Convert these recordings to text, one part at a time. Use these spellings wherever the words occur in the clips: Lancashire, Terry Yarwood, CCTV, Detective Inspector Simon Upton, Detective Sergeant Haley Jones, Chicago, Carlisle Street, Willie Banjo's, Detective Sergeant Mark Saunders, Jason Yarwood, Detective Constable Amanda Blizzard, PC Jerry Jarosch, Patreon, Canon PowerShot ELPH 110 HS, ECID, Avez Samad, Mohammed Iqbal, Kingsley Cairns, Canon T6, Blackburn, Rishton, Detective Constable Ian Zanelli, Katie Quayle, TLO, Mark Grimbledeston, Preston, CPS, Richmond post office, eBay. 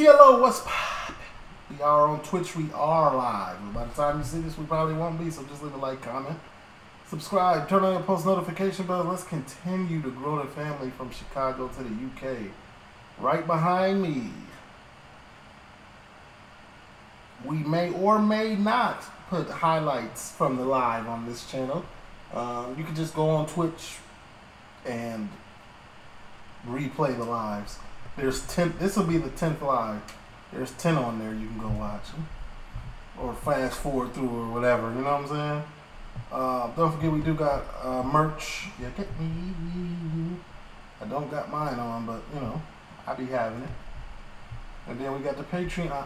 TLO, what's poppin'? We are on Twitch, we are live. And by the time you see this, we probably won't be, so just leave a like, comment, subscribe, turn on your post notification bell. Let's continue to grow the family from Chicago to the UK. Right behind me, we may or may not put highlights from the live on this channel. You can just go on Twitch and replay the lives. There's 10. This will be the 10th live. There's 10 on there you can go watch them, or fast forward through or whatever. You know what I'm saying? Don't forget we do got merch. Yeah, get me. I don't got mine on, but you know I be having it. And then we got the Patreon.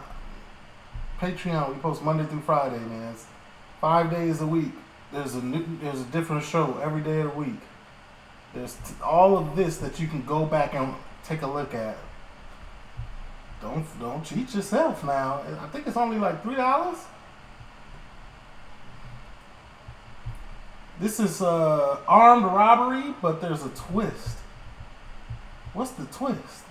Patreon, we post Monday through Friday, man. It's 5 days a week. There's a different show every day of the week. There's all of this that you can go back and take a look at. Don't cheat yourself now. I think it's only like $3. This is armed robbery, but there's a twist. What's the twist?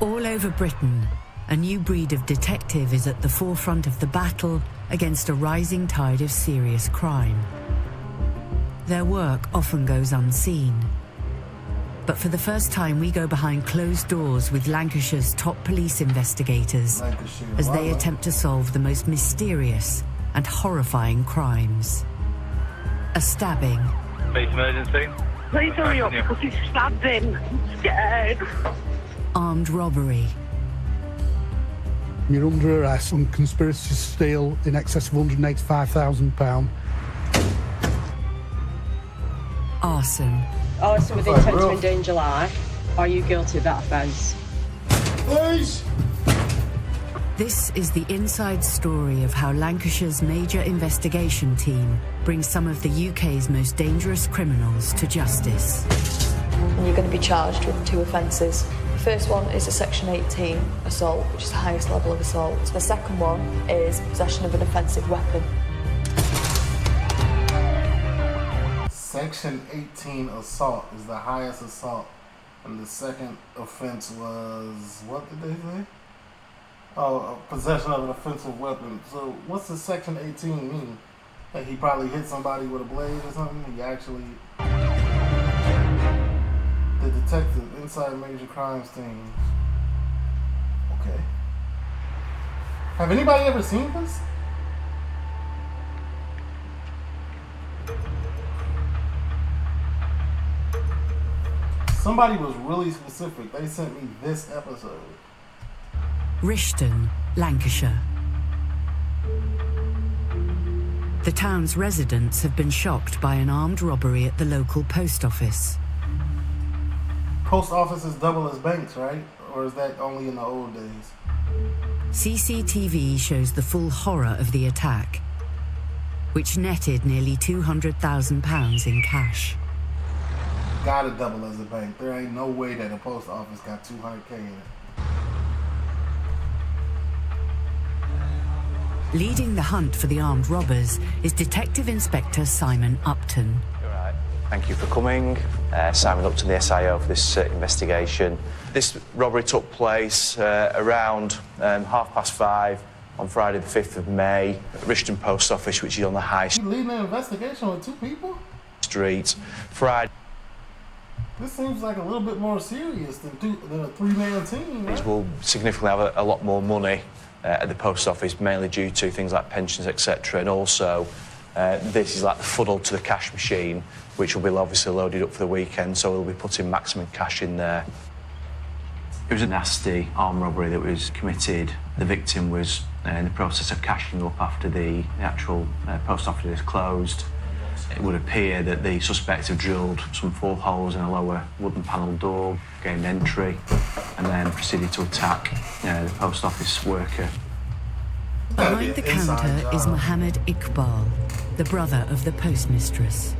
All over Britain, a new breed of detective is at the forefront of the battle against a rising tide of serious crime. Their work often goes unseen. But for the first time, we go behind closed doors with Lancashire's top police investigators as they attempt to solve the most mysterious and horrifying crimes. A stabbing. Police emergency. Please hurry up, because he's stabbed him. I'm scared. Armed robbery. You're under arrest on conspiracy to steal in excess of £185,000. Arson. Arson with intent to endanger life. Are you guilty of that offence? Please! This is the inside story of how Lancashire's major investigation team brings some of the UK's most dangerous criminals to justice. You're going to be charged with 2 offences. The first one is a Section 18 assault, which is the highest level of assault. The second one is possession of an offensive weapon. Section 18 assault is the highest assault, and the second offense was, what did they say? Oh, possession of an offensive weapon. So what's the Section 18 mean? Like he probably hit somebody with a blade or something? He actually... The detective inside major crimes team. Okay. Have anybody ever seen this? Somebody was really specific. They sent me this episode. Rishton, Lancashire. The town's residents have been shocked by an armed robbery at the local post office. Post offices double as banks, right? Or is that only in the old days? CCTV shows the full horror of the attack, which netted nearly £200,000 in cash. Gotta double as a bank. There ain't no way that a post office got 200K in it. Leading the hunt for the armed robbers is Detective Inspector Simon Upton. Thank you for coming. Simon Upton, the SIO for this investigation. This robbery took place around 5:30 on Friday the 5th of May at Richmond post office, which is on the high street. You leading an investigation with 2 people? Street, Friday. This seems like a little bit more serious than a 3-man team, right? These will significantly have a lot more money at the post office, mainly due to things like pensions, etc. And also, this is like the funnel to the cash machine, which will be obviously loaded up for the weekend, so we'll be putting maximum cash in there. It was a nasty armed robbery that was committed. The victim was in the process of cashing up after the actual post office was closed. It would appear that the suspects have drilled some 4 holes in a lower wooden panel door, gained entry, and then proceeded to attack the post office worker. Behind the counter is Mohammed Iqbal, the brother of the postmistress.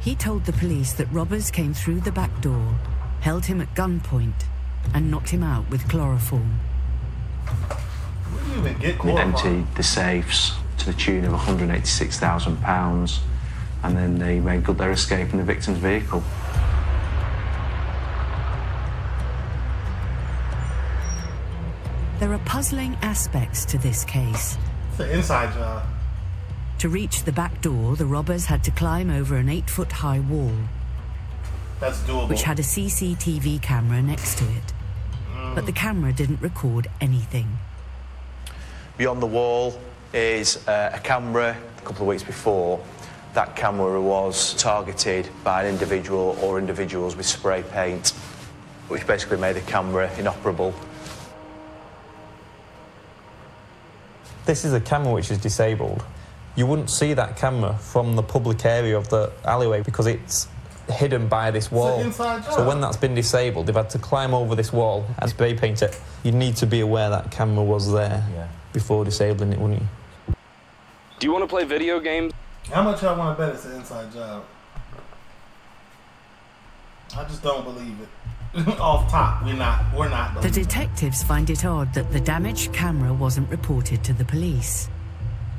He told the police that robbers came through the back door, held him at gunpoint, and knocked him out with chloroform. They emptied the safes to the tune of £186,000, and then they made good their escape in the victim's vehicle. There are puzzling aspects to this case. It's an inside job. To reach the back door, the robbers had to climb over an 8-foot high wall. That's doable. Which had a CCTV camera next to it. But the camera didn't record anything. Beyond the wall is a camera. A couple of weeks before, that camera was targeted by an individual or individuals with spray paint, which basically made the camera inoperable. This is a camera which is disabled. You wouldn't see that camera from the public area of the alleyway because it's hidden by this wall. So when that's been disabled, they've had to climb over this wall and spray paint it. You need to be aware that camera was there before disabling it, wouldn't you? Do you want to play video games? How much y'all want to bet it's an inside job? I just don't believe it. Off top, we're not. The detectives find it odd that the damaged camera wasn't reported to the police,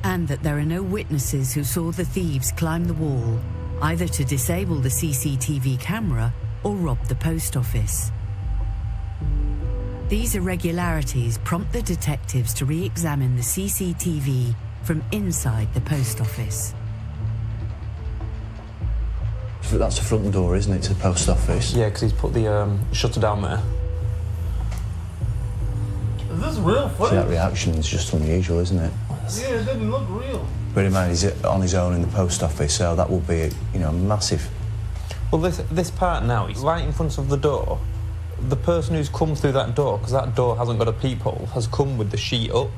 and that there are no witnesses who saw the thieves climb the wall, either to disable the CCTV camera or rob the post office. These irregularities prompt the detectives to re-examine the CCTV from inside the post office. That's the front door, isn't it, to the post office? Yeah, because he's put the shutter down there. Is this real footage? See, that reaction is just unusual, isn't it? Yeah, it didn't look real. Bear in mind, he's on his own in the post office, so that will be, you know, massive. Well, this part now, he's right in front of the door. The person who's come through that door, because that door hasn't got a peephole, has come with the sheet up.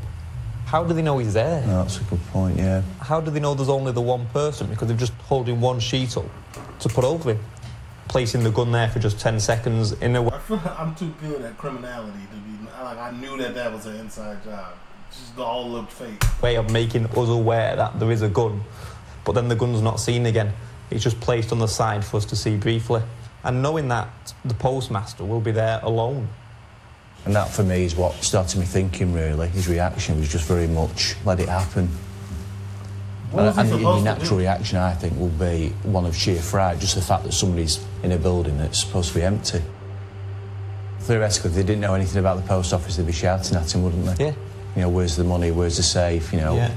How do they know he's there? No, that's a good point, yeah. How do they know there's only the one person? Because they're just holding one sheet up to put over him. Placing the gun there for just 10 seconds in a way. I'm too good at criminality to be... Like, I knew that was an inside job. It just all looked fake. Way of making us aware that there is a gun, but then the gun's not seen again. It's just placed on the side for us to see briefly. And knowing that, the postmaster will be there alone. And that, for me, is what started me thinking, really. His reaction was just very much, let it happen. And your natural reaction, I think, will be one of sheer fright, just the fact that somebody's in a building that's supposed to be empty. Theoretically, if they didn't know anything about the post office, they'd be shouting at him, wouldn't they? Yeah. You know, where's the money, where's the safe, you know? Yeah.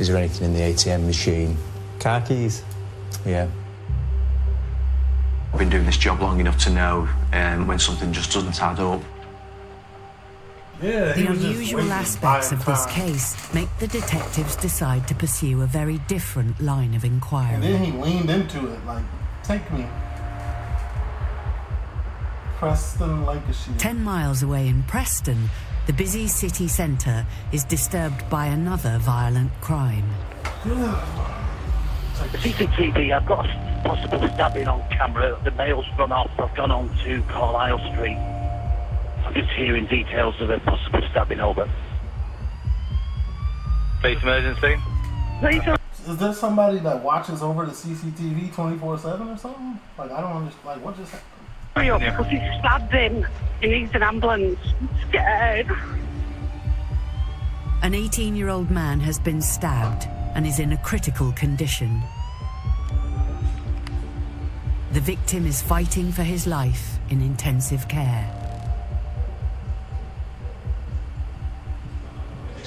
Is there anything in the ATM machine? Car keys. Yeah. I've been doing this job long enough to know when something just doesn't add up. Yeah, the unusual aspects of this case make the detectives decide to pursue a very different line of inquiry. And then he leaned into it, like, take me. Preston, Lancashire. 10 miles away in Preston, the busy city centre is disturbed by another violent crime. The CCTV, I've got a possible stabbing on camera. The mail's run off. I've gone on to Carlisle Street. I'm just hearing details of a possible stabbing over. Police emergency. Is there somebody that watches over the CCTV 24/7 or something? Like, I don't understand. Like, what just happened? Hurry up, because he's stabbed him. He needs an ambulance. I'm scared. An 18-year-old man has been stabbed and is in a critical condition. The victim is fighting for his life in intensive care.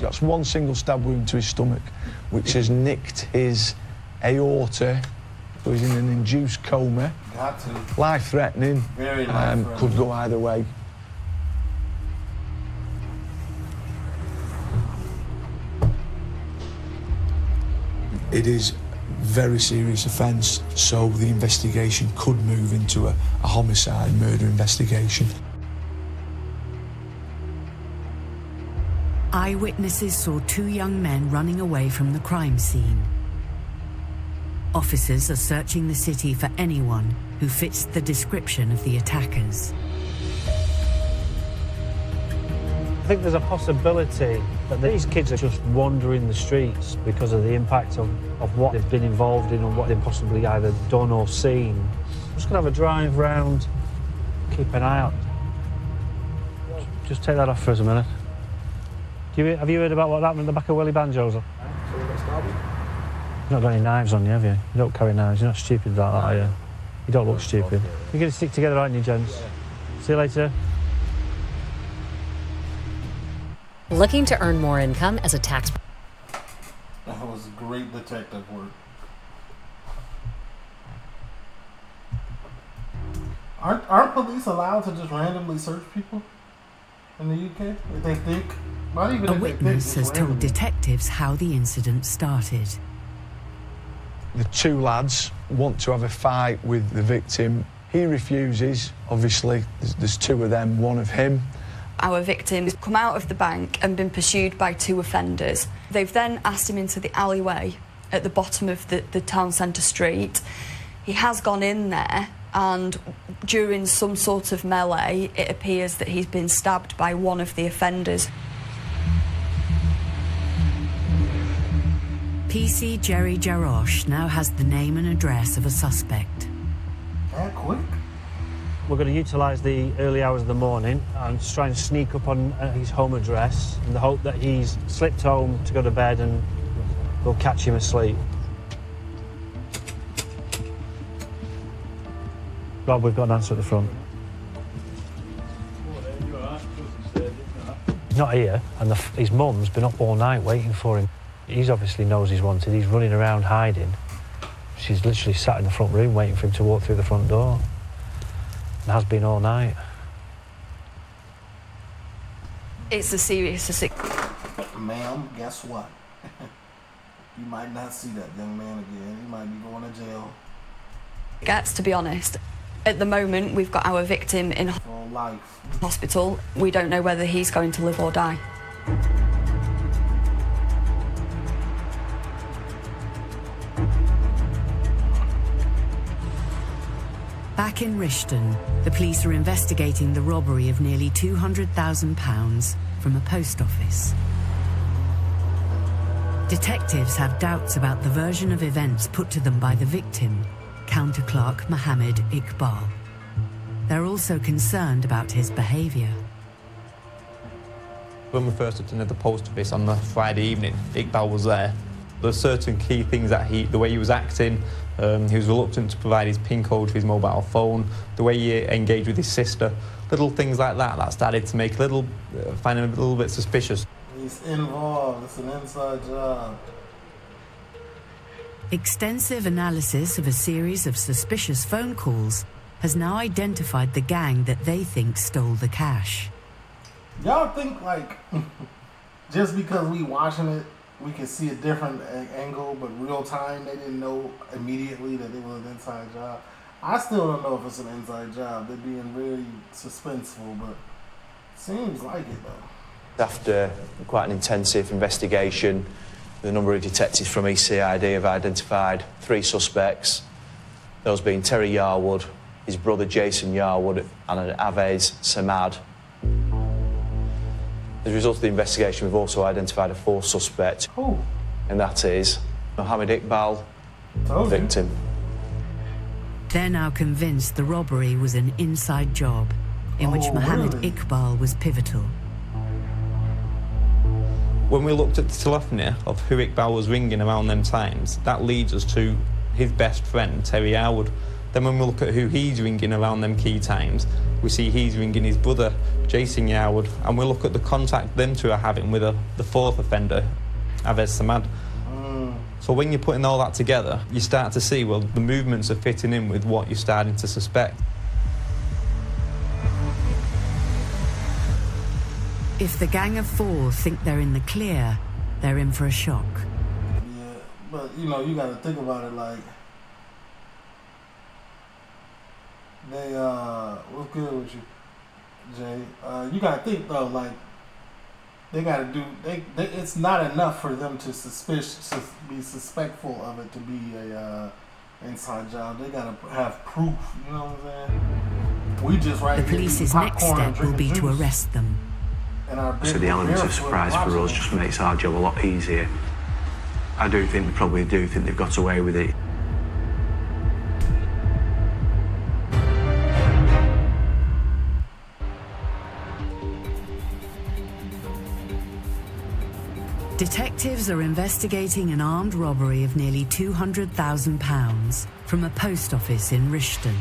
That's one single stab wound to his stomach, which has nicked his aorta, so he's in an induced coma. Life-threatening. Very life-threatening. Could go either way. It is very serious offence, so the investigation could move into a homicide murder investigation. Eyewitnesses saw two young men running away from the crime scene. Officers are searching the city for anyone who fits the description of the attackers. I think there's a possibility that these kids are just wandering the streets because of the impact of what they've been involved in and what they've possibly either done or seen. Just gonna have a drive round, keep an eye out. Just take that off for us a minute. Have you heard about what happened at the back of Willie Banjo's? You've not got any knives on you, have you? You don't carry knives. You're not stupid like that, are you? You don't look stupid. You're going to stick together, aren't you, gents? See you later. Looking to earn more income as a tax... That was great detective work. Aren't police allowed to just randomly search people in the UK if they think? Not even if they think. A witness has told detectives how the incident started. The two lads want to have a fight with the victim. He refuses, obviously. There's two of them, one of him. Our victim has come out of the bank and been pursued by two offenders. They've then asked him into the alleyway at the bottom of the town centre street. He has gone in there, and during some sort of melee, it appears that he's been stabbed by one of the offenders. PC Jerry Jarosch now has the name and address of a suspect. That quick? We're going to utilise the early hours of the morning and just try and sneak up on his home address in the hope that he's slipped home to go to bed and we'll catch him asleep. Rob, we've got an answer at the front. He's not here, and his mum's been up all night waiting for him. He obviously knows he's wanted. He's running around hiding. She's literally sat in the front room waiting for him to walk through the front door. And has been all night. It's a serious sick. Ma'am, guess what? You might not see that young man again. He might be going to jail. Gets, to be honest. At the moment, we've got our victim in hospital. We don't know whether he's going to live or die. Back in Rishton, the police are investigating the robbery of nearly £200,000 from a post office. Detectives have doubts about the version of events put to them by the victim, counter clerk Mohammed Iqbal. They're also concerned about his behaviour. When we first attended the post office on the Friday evening, Iqbal was there. There were certain key things that the way he was acting, he was reluctant to provide his PIN code for his mobile phone, the way he engaged with his sister, little things like that that started to make find him a little bit suspicious. He's involved, it's an inside job. Extensive analysis of a series of suspicious phone calls has now identified the gang that they think stole the cash. Y'all think, like, just because we watching it, we can see a different angle, but real time, they didn't know immediately that it was an inside job. I still don't know if it's an inside job. They're being very suspenseful, but seems like it, though. After quite an intensive investigation, the number of detectives from ECID have identified three suspects, those being Terry Yarwood, his brother Jason Yarwood, and Avez Samad. As a result of the investigation, we've also identified a fourth suspect. Who? And that is Mohammed Iqbal, the victim. They're now convinced the robbery was an inside job in which Mohammed Iqbal was pivotal. When we looked at the telephony of who Iqbal was ringing around them times, that leads us to his best friend, Terry Yarwood. Then when we look at who he's ringing around them key times, we see he's ringing his brother, Jason Yarwood, and we look at the contact them two are having with the fourth offender, Avez Samad. So when you're putting all that together, you start to see, well, the movements are fitting in with what you're starting to suspect. If the gang of four think they're in the clear, they're in for a shock. Yeah, but, you know, you got to think about it, like... They, what's good with you, Jay? You got to think, though, like, they got to do... it's not enough for them to be suspectful of it to be a inside job. They got to have proof, you know what I'm saying? We just right here... The police's next step will be to arrest them. So the element of surprise for us just makes our job a lot easier. I do think, they probably think they've got away with it. Detectives are investigating an armed robbery of nearly £200,000 from a post office in Rishton.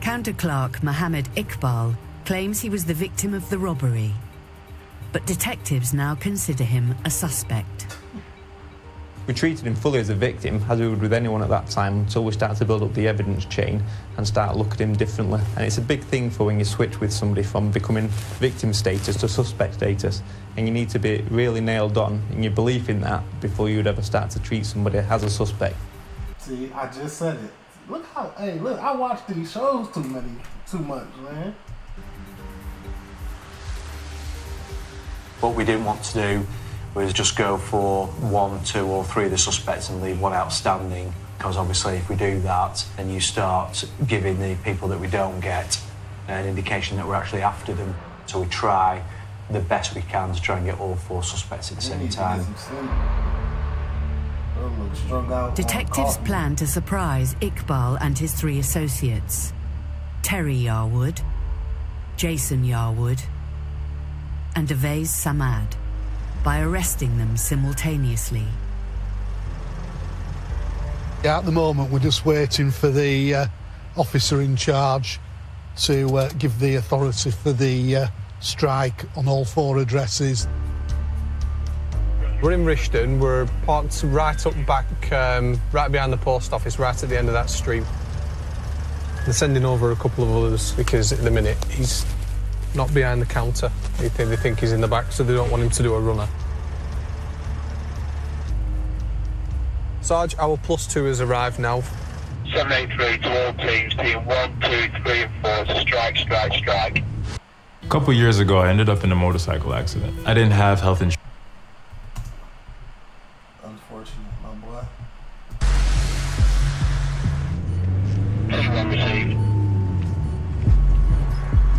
Counter clerk Mohammed Iqbal claims he was the victim of the robbery, but detectives now consider him a suspect. We treated him fully as a victim, as we would with anyone at that time, until we started to build up the evidence chain and start looking at him differently. And it's a big thing for when you switch with somebody from becoming victim status to suspect status, and you need to be really nailed on in your belief in that before you would ever start to treat somebody as a suspect. See, I just said it. Look how, hey, look, I watch these shows too much, man. What we didn't want to do was just go for one, two, or three of the suspects and leave one outstanding, because obviously if we do that, then you start giving the people that we don't get an indication that we're actually after them. So we try the best we can to try and get all four suspects at the same time. Detectives plan to surprise Iqbal and his three associates, Terry Yarwood, Jason Yarwood, and Avez Samad, by arresting them simultaneously. Yeah, at the moment we're just waiting for the officer in charge to give the authority for the strike on all four addresses. We're in Rishton, we're parked right up back, right behind the post office, right at the end of that street. They're sending over a couple of others because at the minute he's not behind the counter. They think he's in the back, so they don't want him to do a runner. Sarge, our +2 has arrived now. 783 to all teams, team 1, 2, 3 and 4, to strike, strike, strike. A couple of years ago, I ended up in a motorcycle accident. I didn't have health insurance.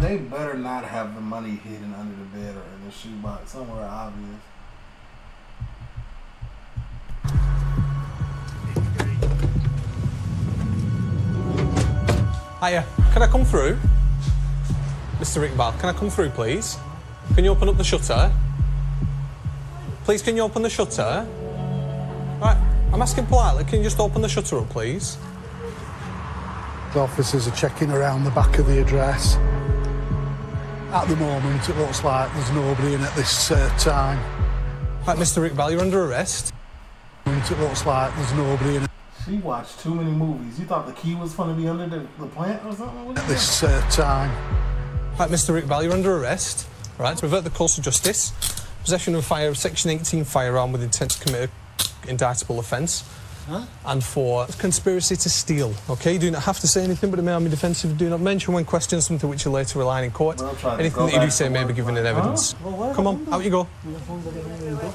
They better not have the money hidden under the bed or in the shoebox, somewhere obvious. Hiya, can I come through? Mr. Iqbal, can I come through, please? Can you open up the shutter? Please, can you open the shutter? All right, I'm asking politely, can you just open the shutter up, please? The officers are checking around the back of the address. At the moment, it looks like there's nobody in at this time. Right, Mr. Iqbal, you're under arrest. It looks like there's nobody in. She watched too many movies. You thought the key was going to be under the plant or something? What at this time. Right, Mr. Iqbal, you're under arrest. Right, to revert the course of justice. Possession of fire, Section 18 firearm with intent to commit an indictable offence. Huh? And for conspiracy to steal, okay? You do not have to say anything, but it may be defensive. Do not mention when questioned something which you later rely in court. Anything that you do say may be given in evidence. Well, come on, out you go.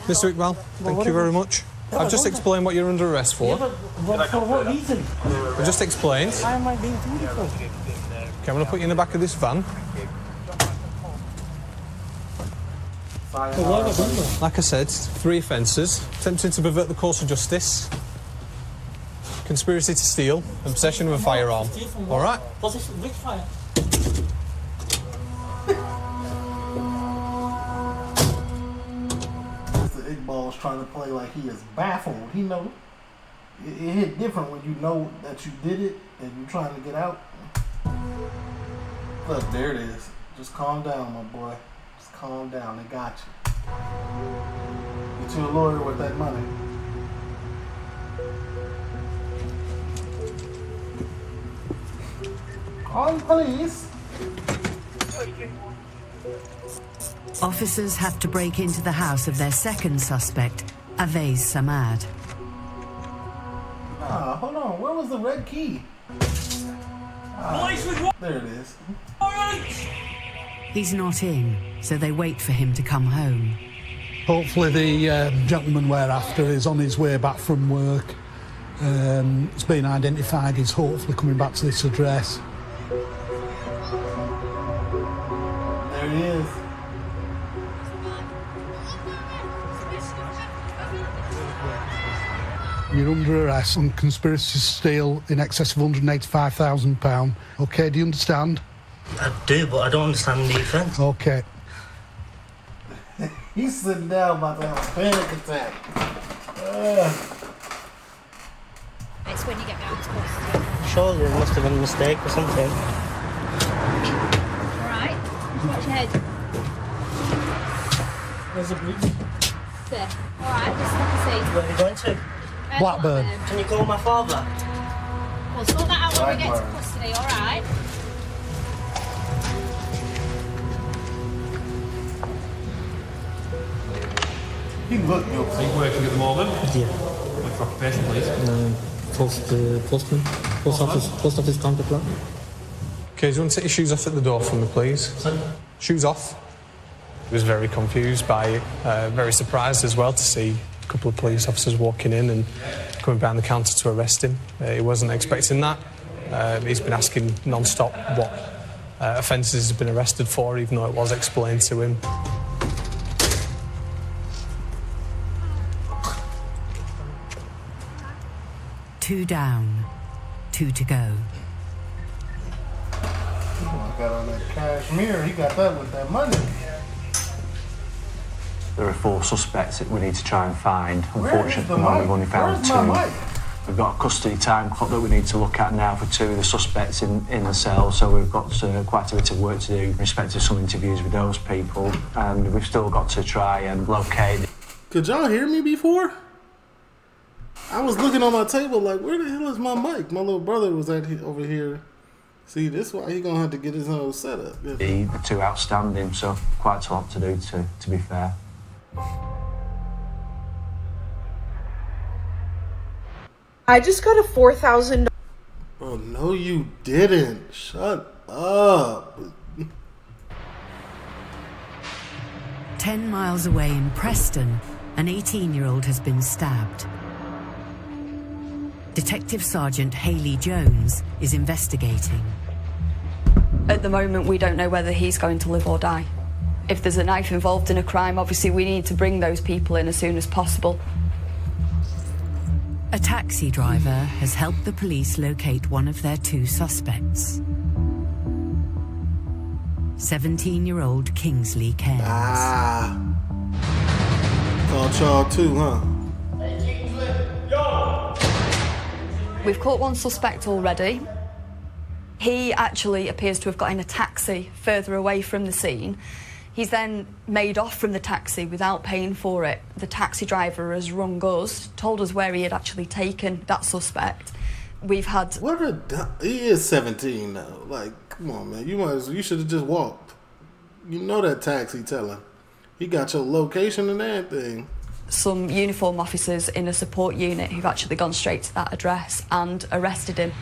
Mr. Iqbal, thank you very much. I've just explained what you're under arrest for. Yeah, but for what reason? I've just explained. Why am I being truthful? Okay, I'm going to put you in the back of this van. Like I said, 3 offences. Attempting to pervert the course of justice. Conspiracy to steal and possession of a firearm. All right. Possession with fire. Mr. Iqbal's trying to play like he is baffled. He knows it hit different when you know that you did it and you're trying to get out. Look, there it is. Just calm down, my boy. Just calm down. They got you. Get you a lawyer with that money. On police. Officers have to break into the house of their second suspect, Avez Samad. Hold on, where was the red key? There it is. He's not in, so they wait for him to come home. Hopefully the gentleman we're after is on his way back from work. It's been identified, he's hopefully coming back to this address. There he is. You're under arrest on conspiracy to steal in excess of £185,000. Okay, do you understand? I do, but I don't understand the offence. Okay. He's sitting down about to have a panic attack. It's when you get down to it. Surely it must have been a mistake or something. All right. Watch your head. There's a bridge. There. Alright, just let me see. Where are you going to? Blackburn. Can you call my father? We'll sort that out when we get to custody, alright? You can look. You're working at the moment? Yeah. What's your occupation, please? Postman. Post office counter plan. Okay, do you want to take your shoes off at the door for me, please? Sorry? Shoes off. He was very confused by it, very surprised as well to see a couple of police officers walking in and coming behind the counter to arrest him. He wasn't expecting that. He's been asking non-stop what offences he's been arrested for, even though it was explained to him. Two down, two to go. Got on that cashmere, he got that with that money. There are four suspects that we need to try and find. Unfortunately, we've only found two. We've got a custody time clock that we need to look at now for two of the suspects in the cell, so we've got quite a bit of work to do in respect to some interviews with those people, and we've still got to try and locate. Could y'all hear me before? I was looking on my table like, where the hell is my mic? My little brother was over here. See, this why he's gonna have to get his own setup. Yeah. The two outstanding, so quite a lot to do, to be fair. I just got a $4,000. Oh no, you didn't. Shut up. 10 miles away in Preston, an 18-year-old has been stabbed. Detective Sergeant Haley Jones is investigating. At the moment, we don't know whether he's going to live or die. If there's a knife involved in a crime, obviously we need to bring those people in as soon as possible. A taxi driver has helped the police locate one of their two suspects. 17-year-old Kingsley Cairns. Ah. Thought y'all too, huh? We've caught one suspect already. He actually appears to have got in a taxi further away from the scene. He's then made off from the taxi without paying for it. The taxi driver has rung us, told us where he had actually taken that suspect. We've had... What a... He is 17 now. Like, come on, man. You should have just walked. You know that taxi teller. He got your location and everything. Some uniform officers in a support unit who've actually gone straight to that address and arrested him.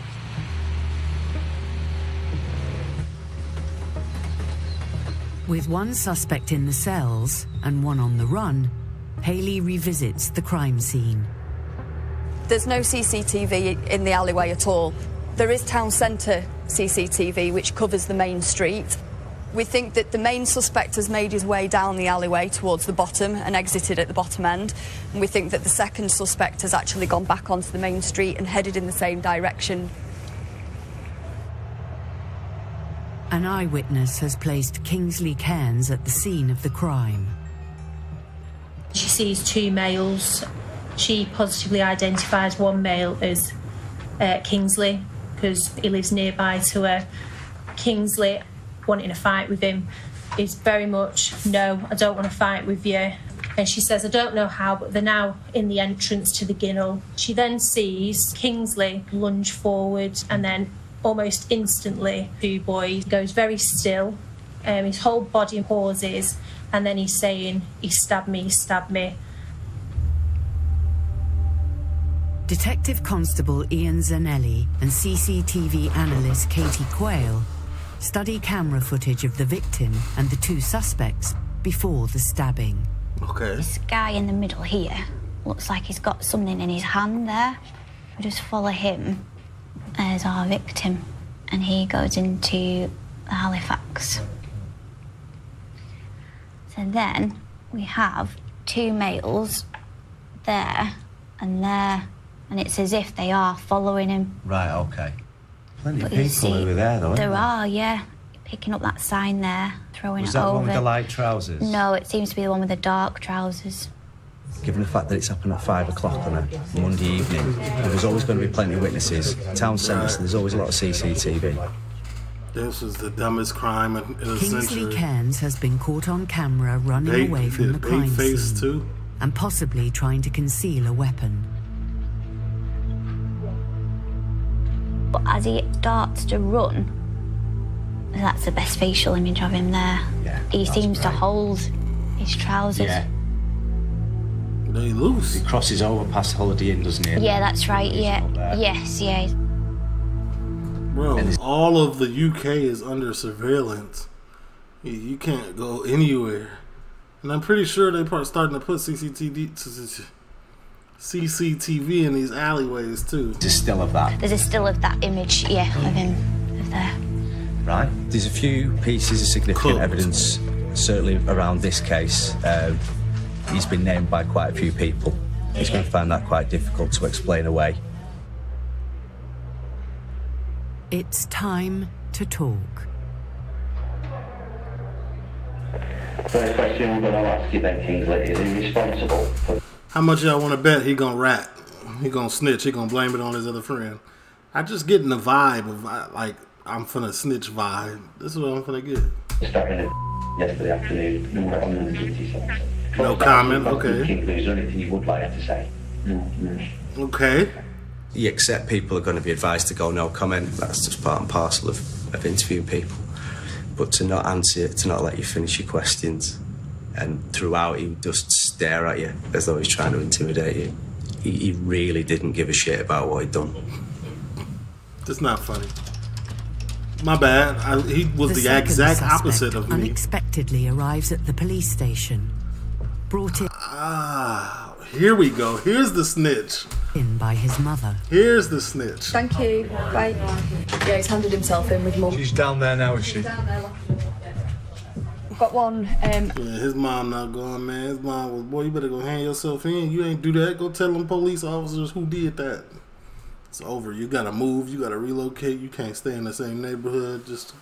With one suspect in the cells and one on the run, Haley revisits the crime scene. There's no CCTV in the alleyway at all. There is town centre CCTV, which covers the main street. We think that the main suspect has made his way down the alleyway towards the bottom and exited at the bottom end. And we think that the second suspect has actually gone back onto the main street and headed in the same direction. An eyewitness has placed Kingsley Cairns at the scene of the crime. She sees two males. She positively identifies one male as Kingsley because he lives nearby to her. Kingsley... wanting a fight with him is very much, no, I don't want to fight with you. And she says, I don't know how, but they're now in the entrance to the Ginnell. She then sees Kingsley lunge forward, and then almost instantly, two boys, goes very still, his whole body pauses, and then he's saying, he stabbed me, he stabbed me. Detective Constable Ian Zanelli and CCTV analyst Katie Quayle study camera footage of the victim and the two suspects before the stabbing. Okay. This guy in the middle here looks like he's got something in his hand there. We just follow him as our victim, and he goes into Halifax. So then we have two males there, and it's as if they are following him. Right, okay. Plenty of people over there, though. There are, yeah. Picking up that sign there, throwing it over. Was that the one with the light trousers? No, it seems to be the one with the dark trousers. Given the fact that it's happened at 5 o'clock on a Monday evening, there's always going to be plenty of witnesses. Town centre, there's always a lot of CCTV. This is the dumbest crime in a century. Kingsley Cairns has been caught on camera running away from the crime scene and possibly trying to conceal a weapon. But as he starts to run, that's the best facial image of him there. Yeah, he seems to hold his trousers. Yeah. They loose. He crosses over past Holiday Inn, doesn't he? Yeah, that's right. Yeah. Yes. Yeah. Bro, all of the UK is under surveillance. You can't go anywhere. And I'm pretty sure they're starting to put CCTV in these alleyways too. There's a still of that. There's a still of that image, yeah, of him, of there. Right. There's a few pieces of significant evidence, certainly around this case. He's been named by quite a few people. He's going to find that quite difficult to explain away. It's time to talk. First question I'm going to ask you then, Kingsley, is he responsible for... How much y'all want to bet he going to rat? He going to snitch. He going to blame it on his other friend. I'm just getting the vibe of, like, I'm finna snitch vibe. This is what I'm finna get. Starting yesterday afternoon, number 157. No comment, okay. Kingsley, is there anything you would like to say? Okay. You accept people are going to be advised to go no comment. That's just part and parcel of interviewing people. But to not answer it, to not let you finish your questions, and throughout he would just stare at you as though he's trying to intimidate you. He really didn't give a shit about what he'd done. That's not funny. My bad. He was the exact opposite of me. Unexpectedly arrives at the police station. Brought in. Ah, here we go. Here's the snitch. In by his mother. Here's the snitch. Thank you. Bye. Yeah, he's handed himself in with mum. She's down there now, is she? I've got one. Yeah, his mom not going, man. His mom was, boy, you better go hand yourself in. You ain't do that. Go tell them police officers who did that. It's over. You gotta move. You gotta relocate. You can't stay in the same neighborhood. Just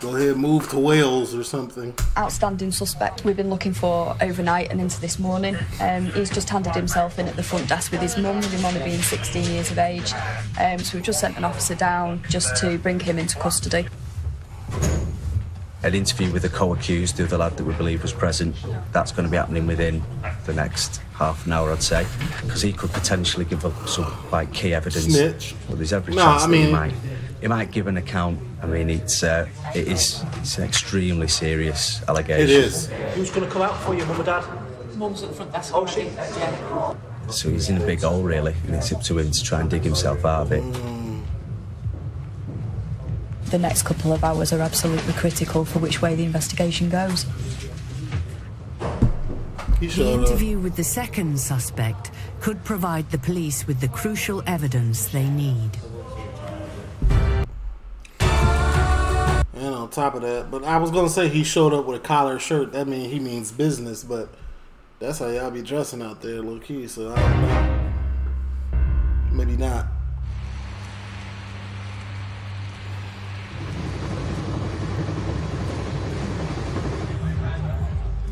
go ahead, move to Wales or something. Outstanding suspect we've been looking for overnight and into this morning. He's just handed himself in at the front desk with his mum, with him only being 16 years of age. So we've just sent an officer down just to bring him into custody. An interview with the co-accused, the lad that we believe was present, that's going to be happening within the next half an hour, I'd say, because he could potentially give up some quite key evidence. Snitch. Well, there's every chance that he might. He might give an account. I mean, it's an extremely serious allegation. It is. Who's going to come out for you, Mum and Dad? Mum's at the front desk. Oh, she? Yeah. So he's in a big hole, really, and it's up to him to try and dig himself out of it. The next couple of hours are absolutely critical for which way the investigation goes. The interview with the second suspect could provide the police with the crucial evidence they need. And on top of that, but I was going to say he showed up with a collar shirt. That means he means business, but that's how y'all be dressing out there, low key, so I don't know. Maybe not.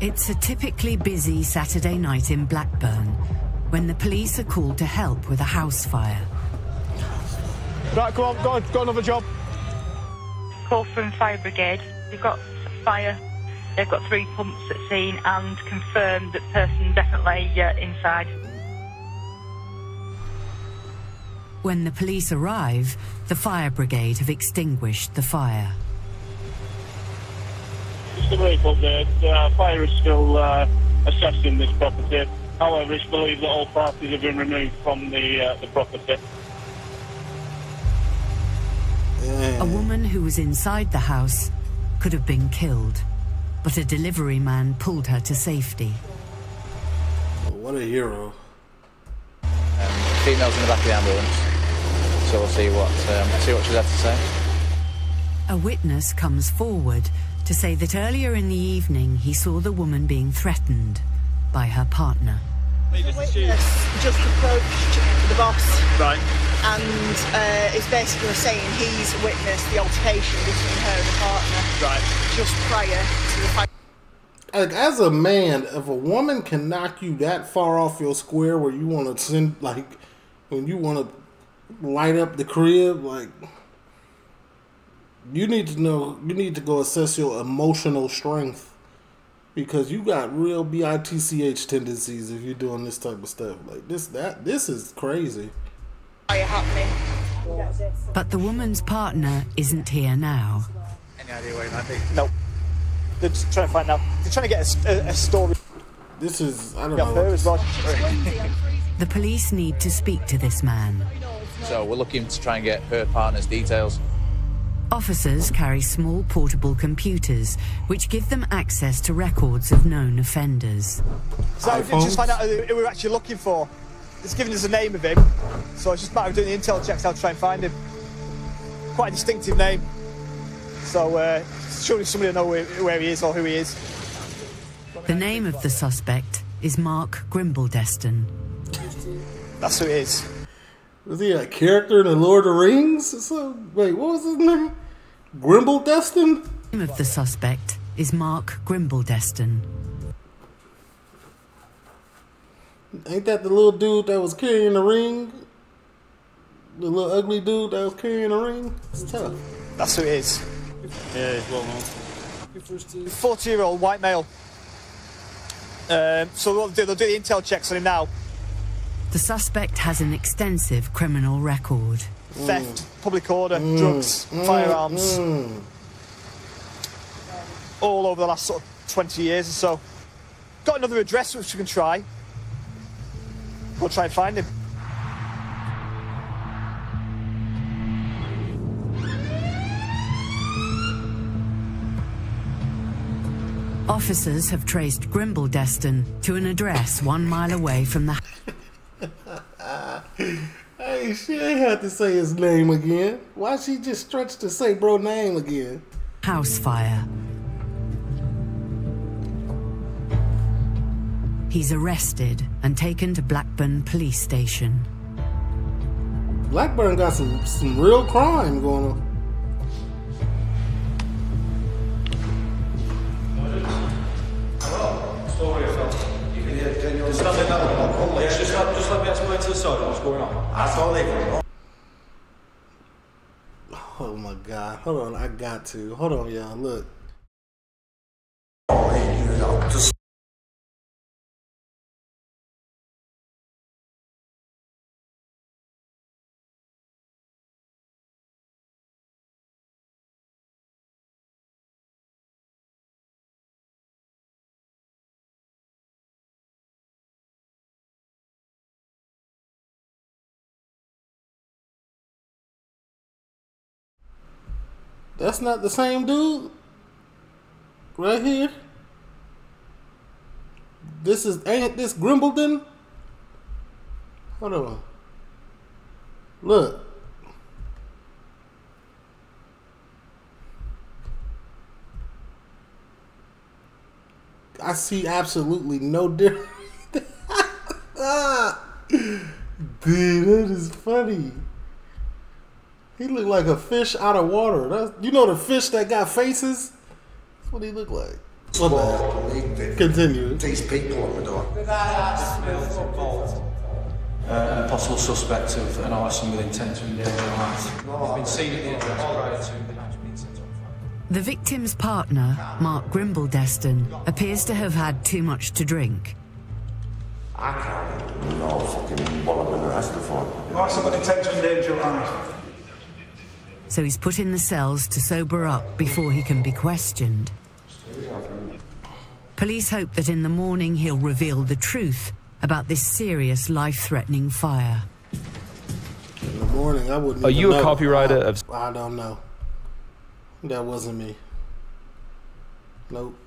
It's a typically busy Saturday night in Blackburn when the police are called to help with a house fire. Right, come on, got another job. Call from fire brigade. They've got fire. They've got 3 pumps at scene and confirmed that person definitely inside. When the police arrive, the fire brigade have extinguished the fire. It's illegal. The fire is still assessing this property. However, it's believed that all parties have been removed from the property. A woman who was inside the house could have been killed, but a delivery man pulled her to safety. What a hero. Female's in the back of the ambulance, so we'll see what she's had to say. A witness comes forward to say that earlier in the evening he saw the woman being threatened by her partner. The witness just approached the boss, right, and is basically saying he's witnessed the altercation between her and the partner, right, just prior to the fight. Like, as a man, if a woman can knock you that far off your square where you want to send, like, when you want to light up the crib, like, You need to know, you need to go assess your emotional strength, because you got real bitch tendencies if you're doing this type of stuff. Like this is crazy. Are you happening? But the woman's partner isn't here now. Any idea where he might be? Nope. They're just trying to find out. They're trying to get a story. This is, I don't know. The police need to speak to this man. So we're looking to try and get her partner's details. Officers carry small portable computers, which give them access to records of known offenders. So we just find out who we're actually looking for. It's given us the name of him, so it's just a matter of doing the intel checks. I'll try and find him. Quite a distinctive name, so surely somebody will know where he is or who he is. The name of the suspect is Mark Grimbledeston. That's who it is. Was he a character in The Lord of the Rings? So, wait, what was his name? Grimbledeston? The name of the suspect is Mark Grimbledeston. Ain't that the little dude that was carrying the ring? The little ugly dude that was carrying the ring? It's tough. That's who it is. Yeah, it's well known. 40-year-old white male. So what they'll do the intel checks on him now. The suspect has an extensive criminal record. Theft, public order, drugs, firearms. All over the last sort of 20 years or so. Got another address which we can try. We'll try and find him. Officers have traced Grimbledeston to an address 1 mile away from the... Hey, she ain't had to say his name again. Why she just stretched to say bro name again? House fire. He's arrested and taken to Blackburn police station. Blackburn got some real crime going on. Just let me explain to the sergeant what's going on. That's all they can. Oh my god. Hold on, I got to. Hold on, y'all. Look. That's not the same dude. Right here. Ain't this Grimbledeston? Hold on. Look. I see absolutely no difference. Dude, that is funny. He looked like a fish out of water. You know the fish that got faces? That's what he looked like. Continue. These people on the door. An possible suspect of an arson with intent to endanger life. He's been seen at the address prior to the match being set on fire. The victim's partner, Mark Grimbledeston, appears to have had too much to drink. I can't. No fucking wallop in the rest of the phone. Arson with intent to endanger life. So he's put in the cells to sober up before he can be questioned. Police hope that in the morning he'll reveal the truth about this serious life-threatening fire. In the morning, I wouldn't. Are you a copywriter of... I don't know. That wasn't me. Nope.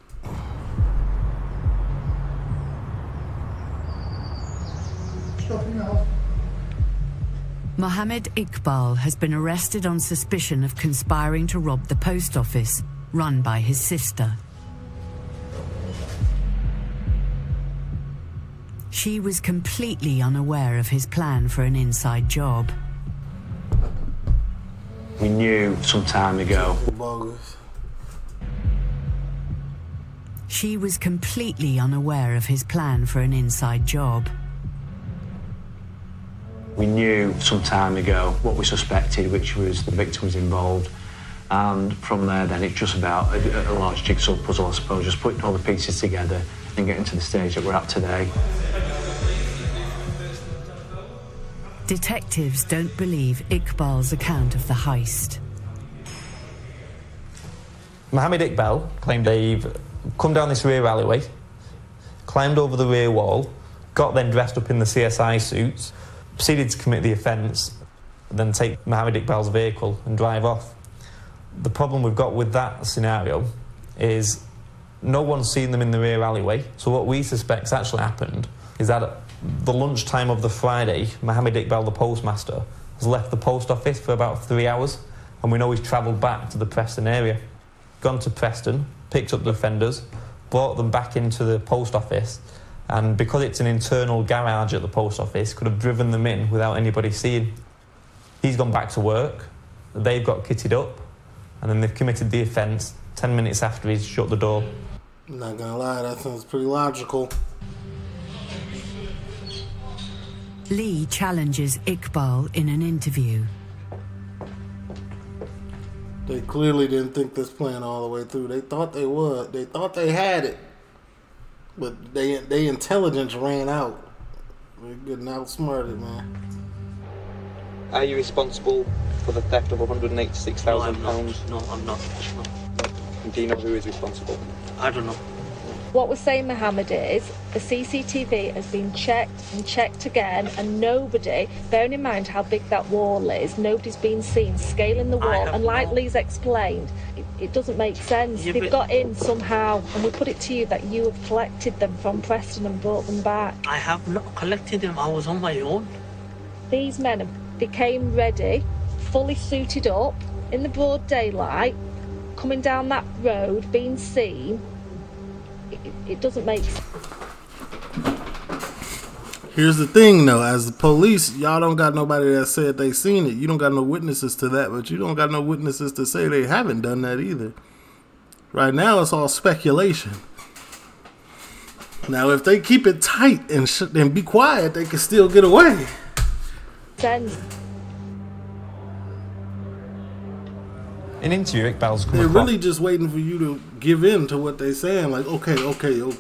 Mohammed Iqbal has been arrested on suspicion of conspiring to rob the post office run by his sister. She was completely unaware of his plan for an inside job. We knew some time ago. She was completely unaware of his plan for an inside job. We knew some time ago what we suspected, which was the victim was involved, And from there, then, it's just about a large jigsaw puzzle, I suppose, just putting all the pieces together and getting to the stage that we're at today. Detectives don't believe Iqbal's account of the heist. Mohammed Iqbal claimed they've come down this rear alleyway, climbed over the rear wall, got then dressed up in the CSI suits, proceeded to commit the offence, then take Mohammed Iqbal's vehicle and drive off. The problem we've got with that scenario is no one's seen them in the rear alleyway, so what we suspect's actually happened is that the lunchtime of the Friday, Mohammed Iqbal, the postmaster, has left the post office for about 3 hours, and we know he's travelled back to the Preston area. Gone to Preston, picked up the offenders, brought them back into the post office, and because it's an internal garage at the post office, could have driven them in without anybody seeing. He's gone back to work, they've got kitted up, and then they've committed the offence 10 minutes after he's shut the door. I'm not gonna lie, that sounds pretty logical. Lee challenges Iqbal in an interview. They clearly didn't think this plan all the way through. They thought they would. They thought they had it. But they intelligence ran out. They're getting outsmarted, man. Are you responsible for the theft of £186,000? No, I'm not. No. Do you know who is responsible? I don't know. What we're saying, Mohammed, is the CCTV has been checked and checked again, and nobody, bearing in mind how big that wall is, nobody's been seen scaling the wall. And like Lee's explained, it doesn't make sense. Yeah, they've got in somehow, and we put it to you that you have collected them from Preston and brought them back. I have not collected them. I was on my own. These men became ready, fully suited up, in the broad daylight, coming down that road, being seen. It doesn't make sense. Here's the thing, though. As the police, y'all don't got nobody that said they seen it. You don't got no witnesses to that, but you don't got no witnesses to say they haven't done that either. Right now, it's all speculation. Now, if they keep it tight and be quiet, they can still get away. Sense. An interview, Iqbal's coming. They're really just waiting for you to give in to what they're saying. Like, okay. You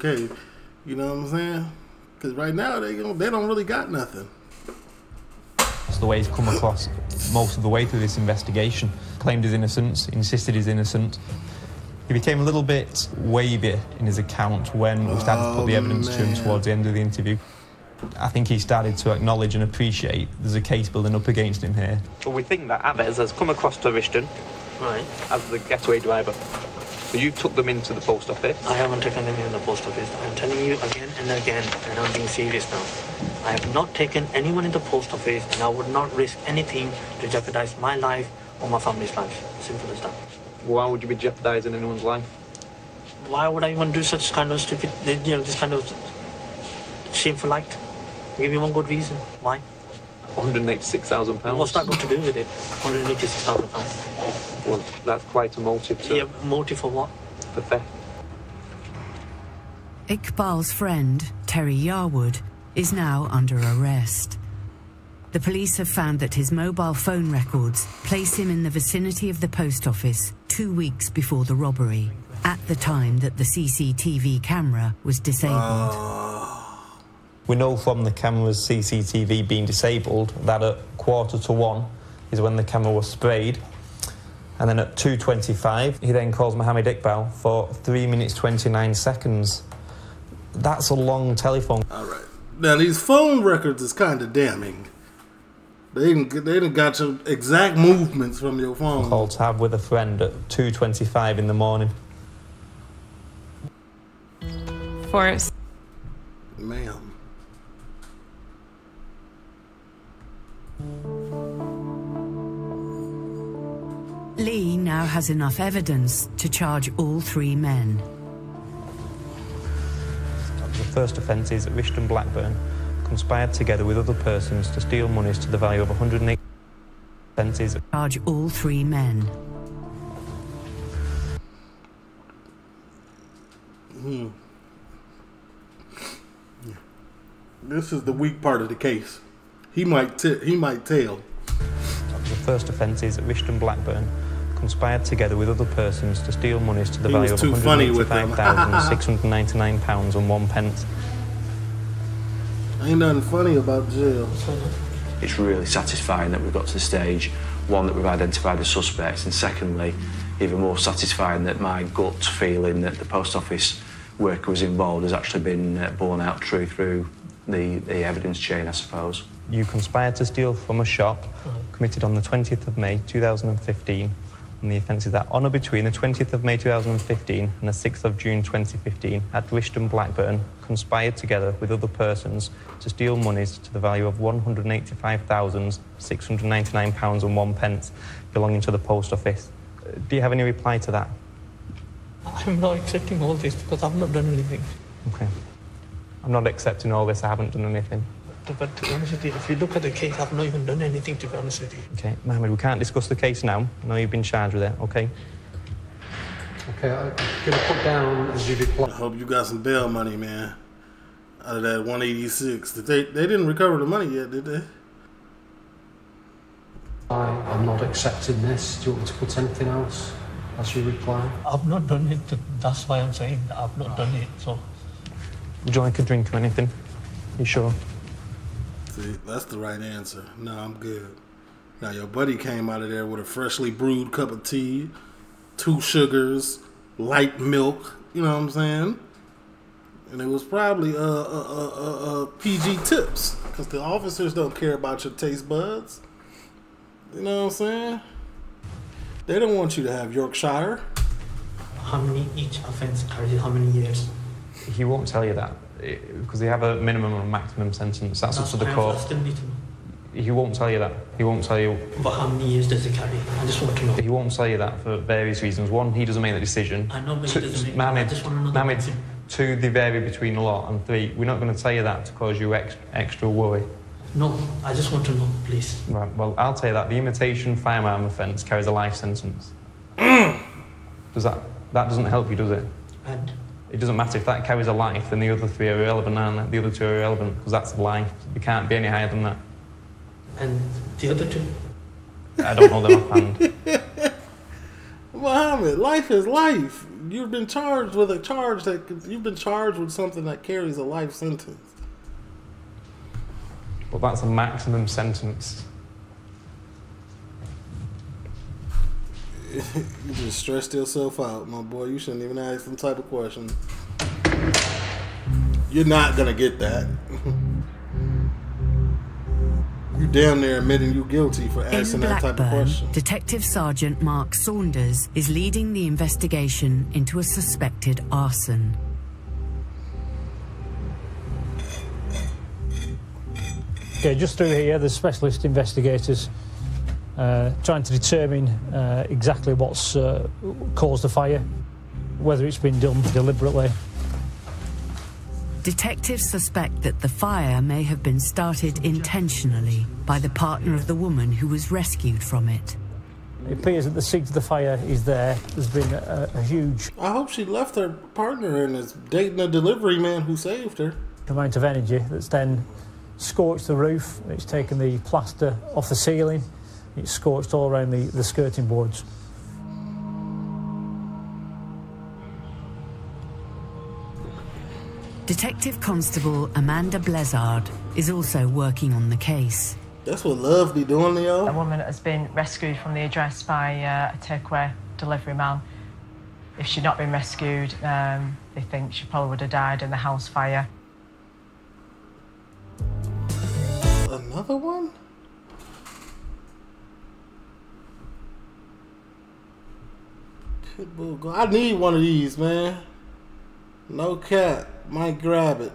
know what I'm saying? Because right now, they don't really got nothing. That's the way he's come across most of the way through this investigation. Claimed his innocence, insisted he's innocent. He became a little bit wavy in his account when we started to put the evidence to him towards the end of the interview. I think he started to acknowledge and appreciate there's a case building up against him here. Well, we think that Avez has come across to Rishton. Right. As the getaway driver. So you took them into the post office? I haven't taken them into the post office. I'm telling you again and again, and I'm being serious now. I have not taken anyone in the post office, and I would not risk anything to jeopardize my life or my family's life. Simple as that. Why would you be jeopardizing anyone's life? Why would I even do such kind of stupid, you know, this kind of shameful act? Give me one good reason. Why? £186,000. What's that got to do with it? £186,000. Well, that's quite a motive to... Yeah, motive for what? For theft. Iqbal's friend, Terry Yarwood, is now under arrest. The police have found that his mobile phone records place him in the vicinity of the post office 2 weeks before the robbery, at the time that the CCTV camera was disabled. We know from the camera's CCTV being disabled that at 1:45 is when the camera was sprayed. And then at 2:25, he then calls Mohammed Iqbal for 3 minutes, 29 seconds. That's a long telephone. All right. Now, these phone records is kind of damning. They didn't got your exact movements from your phone. Call to have with a friend at 2:25 in the morning. Forrest. Ma'am. Lee now has enough evidence to charge all three men. The first offence is that Rishton Blackburn conspired together with other persons to steal monies to the value of 108 offences. Charge all three men. Hmm. This is the weak part of the case. He might tell. The first offence is that Rishton Blackburn conspired together with other persons to steal monies to the value of £185,699 and 1p. Ain't nothing funny about jail. It's really satisfying that we've got to the stage, one, that we've identified as suspects, and secondly, even more satisfying that my gut feeling that the post office worker was involved has actually been borne out true through the evidence chain, I suppose. You conspired to steal from a shop committed on the 20th of May 2015, and the offence is that on or between the 20th of May 2015 and the 6th of June 2015 at Rishton, Blackburn, conspired together with other persons to steal monies to the value of £185,699 and 1p belonging to the post office. Do you have any reply to that? I'm not accepting all this because I've not done anything. Okay. I'm not accepting all this, I haven't done anything. But to be honest with you, if you look at the case, I've not even done anything, to be honest with you. Okay, Mohammed, we can't discuss the case now. I know you've been charged with it, okay? Okay, I'm gonna put down as you reply. I hope you got some bail money, man. Out of that 186. They didn't recover the money yet, did they? I'm not accepting this. Do you want me to put anything else as you reply? I've not done it. That's why I'm saying that I've not done it, so... Would you like a drink or anything? You sure? See, that's the right answer. No, I'm good. Now, your buddy came out of there with a freshly brewed cup of tea, 2 sugars, light milk, you know what I'm saying? And it was probably PG tips, because the officers don't care about your taste buds. You know what I'm saying? They don't want you to have Yorkshire. How many each offense carries how many years? He won't tell you that, because they have a minimum and maximum sentence. That's up to the court. He won't tell you that. He won't tell you... But how many years does it carry? I just want to know. He won't tell you that for various reasons. One, he doesn't make the decision. I know, but he doesn't make the decision. I just want to know the decision. Two, they vary between a lot. And three, we're not going to tell you that to cause you extra worry. No, I just want to know, please. Right, well, I'll tell you that. The imitation firearm offence carries a life sentence. Does that doesn't help you, does it? And? It doesn't matter if that carries a life, then the other three are irrelevant, aren't they? The other two are irrelevant, because that's a life. You can't be any higher than that. And the other two? I don't know them offhand. Mohammed, life is life. You've been charged with a charge that... You've been charged with something that carries a life sentence. But that's a maximum sentence. You just stressed yourself out, my boy. You shouldn't even ask some type of question. You're not gonna get that. You damn near admitting you guilty for asking that type of question. Detective Sergeant Mark Saunders is leading the investigation into a suspected arson. Okay, just through here, the specialist investigators trying to determine exactly what's caused the fire, whether it's been done deliberately. Detectives suspect that the fire may have been started intentionally by the partner of the woman who was rescued from it. It appears that the seat of the fire is there. There's been a huge... I hope she left her partner and is dating a delivery man who saved her. ...amount of energy that's then scorched the roof. It's taken the plaster off the ceiling. It's scorched all around the skirting boards. Detective Constable Amanda Blizzard is also working on the case. That's what love be doing, Leo. A woman has been rescued from the address by a takeaway delivery man. If she'd not been rescued, they think she probably would have died in the house fire. Another one? I need one of these, man. No cap. Might grab it.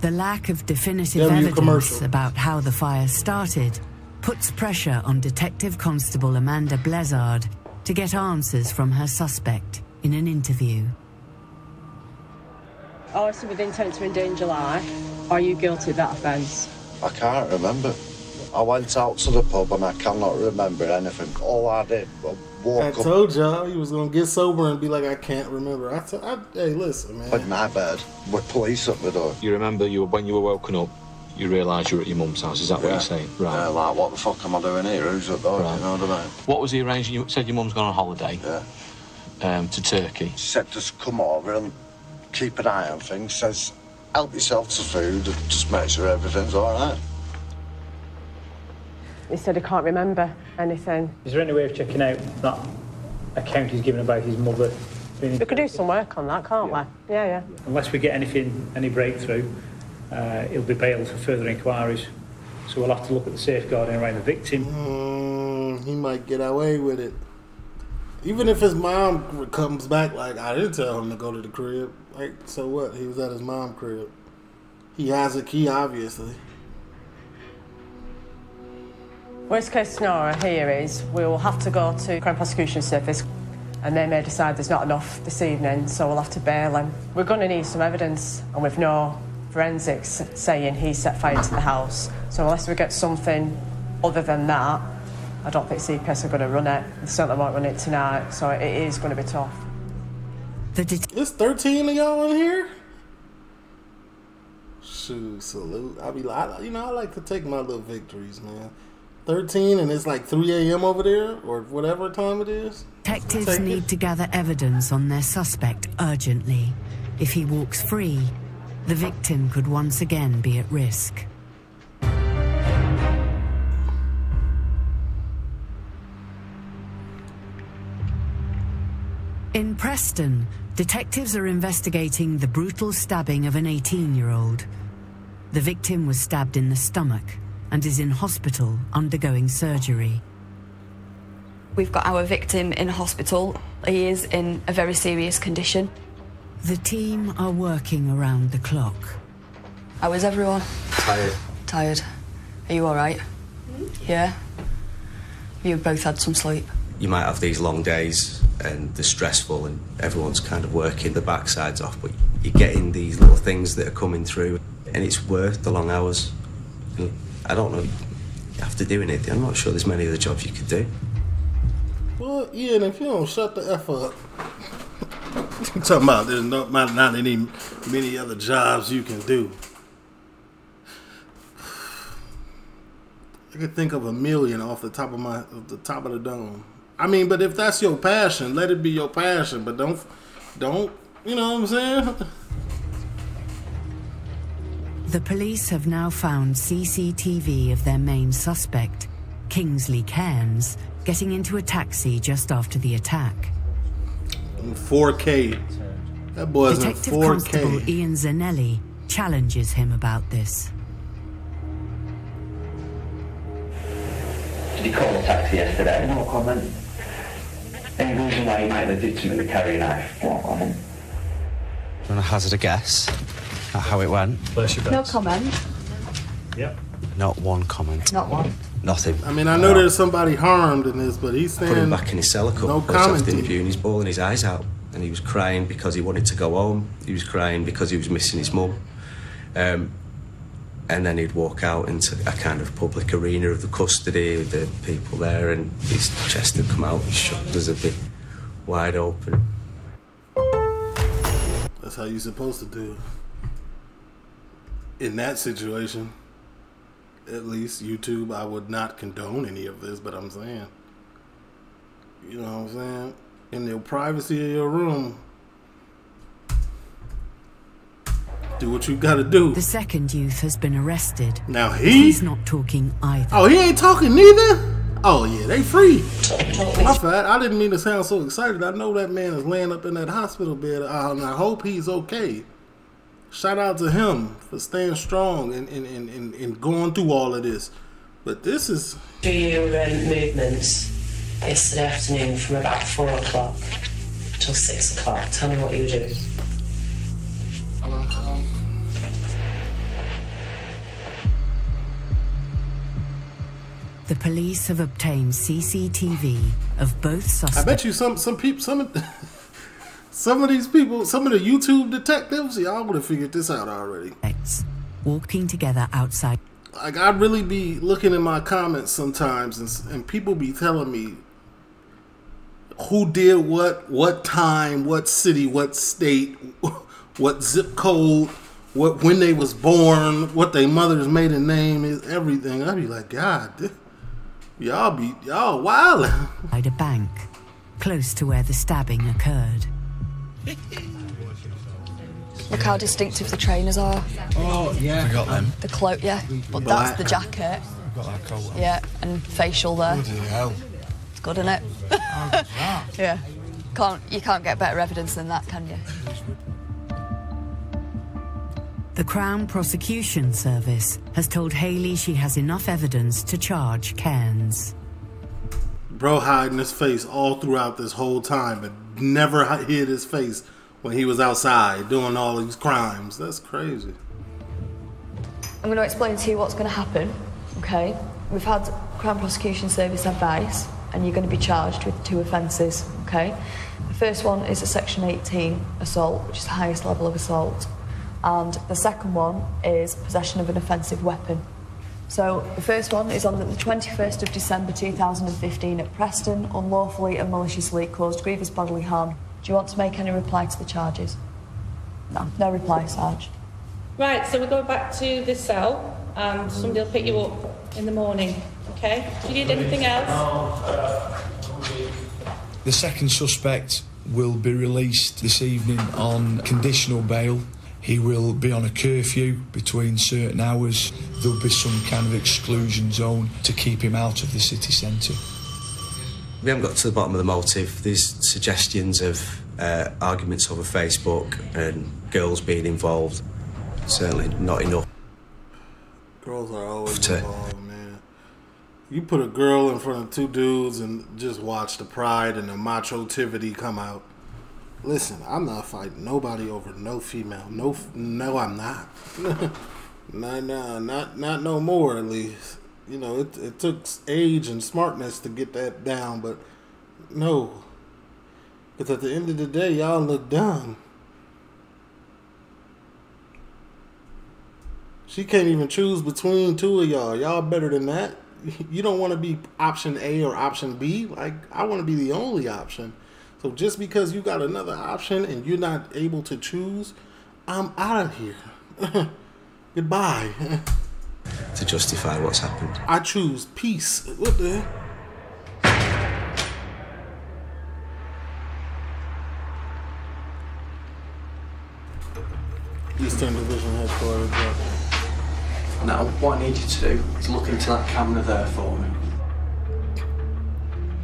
The lack of definitive evidence about how the fire started puts pressure on Detective Constable Amanda Blizzard to get answers from her suspect in an interview. Arson with intent to endanger life. Are you guilty of that offence? I can't remember. I went out to the pub and I cannot remember anything. All I did was walk up. I told y'all you was going to get sober and be like, I can't remember. Hey, listen, man. But my bad. With police up the door. You remember when you were woken up, you realise you're at your mum's house, is that what you're saying? Right. Yeah, like, what the fuck am I doing here? Who's at the door? You know what I mean? What was he arranging? You said your mum's gone on holiday. Yeah. To Turkey. She said, just come over and keep an eye on things. Says, help yourself to food and just make sure everything's all right. He said, I can't remember anything. Is there any way of checking out that account he's given about his mother? We could do some work on that, can't we? Yeah, yeah. Unless we get anything, any breakthrough, he'll be bailed for further inquiries. So we'll have to look at the safeguarding around the victim. He might get away with it. Even if his mom comes back, like, I didn't tell him to go to the crib. Like, so what? He was at his mom's crib. He has a key, obviously. Worst case scenario here is we'll have to go to Crown Prosecution Service and they may decide there's not enough this evening, so we'll have to bail him. We're going to need some evidence, and we've no forensics saying he set fire to the house. So unless we get something other than that, I don't think CPS are going to run it. They certainly won't run it tonight, so it is going to be tough. There's 13 of y'all in here? Shoot, salute. I be like, you know, I like to take my little victories, man. 13 and it's like 3 a.m. over there or whatever time it is. Detectives need to gather evidence on their suspect urgently. If he walks free, the victim could once again be at risk. In Preston, detectives are investigating the brutal stabbing of an 18-year-old. The victim was stabbed in the stomach and is in hospital undergoing surgery. We've got our victim in hospital. He is in a very serious condition. The team are working around the clock. How is everyone? Tired. Tired. Are you all right? Yeah. You both had some sleep. You might have these long days and they're stressful and everyone's kind of working the backsides off, but you're getting these little things that are coming through and it's worth the long hours. I don't know, after doing it, I'm not sure there's many other jobs you could do. Well, Ian, if you don't shut the F up. I'm talking about there's not any many other jobs you can do. I could think of a million off the top of my, the dome. I mean, but if that's your passion, let it be your passion, but don't, you know what I'm saying? The police have now found CCTV of their main suspect, Kingsley Cairns, getting into a taxi just after the attack. In 4K. That boy's in 4K. Detective Constable Ian Zanelli challenges him about this. Did he call a taxi yesterday? No comment. Any reason why he might legitimately carry a knife? No comment. I'm going to hazard a guess. How it went. No comment. Yep. Not one comment. Not one. Nothing. I mean, I know there's somebody harmed in this, but he's saying... I put him back in his cell a couple of times after the interview and he's bawling his eyes out. And he was crying because he wanted to go home. He was crying because he was missing his mum. And then he'd walk out into a kind of public arena of the custody, with the people there, and his chest would come out, his shoulders would be wide open. That's how you're supposed to do it. In that situation, at least YouTube, I would not condone any of this, but I'm saying, you know what I'm saying? In the privacy of your room, do what you gotta do. The second youth has been arrested. Now he's not talking either. Oh, he ain't talking neither? Oh yeah, they free. My bad, I didn't mean to sound so excited. I know that man is laying up in that hospital bed, and I hope he's okay. Shout out to him for staying strong and going through all of this. But this is... Do your movements yesterday afternoon from about 4 o'clock till 6 o'clock. Tell me what you were doing. The police have obtained CCTV of both suspects. I bet you some people... Some of these people, some of the YouTube detectives, y'all would have figured this out already. Walking together outside. Like, I'd really be looking in my comments sometimes and people be telling me who did what time, what city, what state, what zip code, what, when they was born, what their mother's maiden name is, everything. I'd be like, God, y'all wildin'. By a bank, close to where the stabbing occurred. Look how distinctive the trainers are. Oh, yeah. I forgot them. The cloak, yeah. But that's the jacket. I've got that coat on. Yeah, and facial there. Bloody hell. It's good, isn't it? Yeah. You can't get better evidence than that, can you? The Crown Prosecution Service has told Haley she has enough evidence to charge Cairns. Bro hiding his face all throughout this whole time, but never hid his face when he was outside doing all these crimes. That's crazy. I'm going to explain to you what's going to happen, okay? We've had Crown Prosecution Service advice, and you're going to be charged with 2 offences, okay? The first one is a Section 18 assault, which is the highest level of assault, and the second one is possession of an offensive weapon. So the first one is on the 21st of December 2015 at Preston, unlawfully and maliciously caused grievous bodily harm. Do you want to make any reply to the charges? No. No reply, Sarge. Right, so we're going back to the cell and somebody will pick you up in the morning, OK? Do you need anything else? The second suspect will be released this evening on conditional bail. He will be on a curfew between certain hours. There'll be some kind of exclusion zone to keep him out of the city centre. We haven't got to the bottom of the motive. There's suggestions of arguments over Facebook and girls being involved. Certainly not enough. Girls are always involved, man. You put a girl in front of 2 dudes and just watch the pride and the machotivity come out. Listen, I'm not fighting nobody over no female. No, I'm not. not no more, at least. You know, it took age and smartness to get that down, but no. Because at the end of the day, y'all look dumb. She can't even choose between 2 of y'all. Y'all better than that. You don't want to be option A or option B. Like, I want to be the only option. So just because you got another option and you're not able to choose, I'm out of here. Goodbye. To justify what's happened. I choose peace. What the hell? Eastern Division Headquarters. Now, what I need you to do is look into that camera there for me.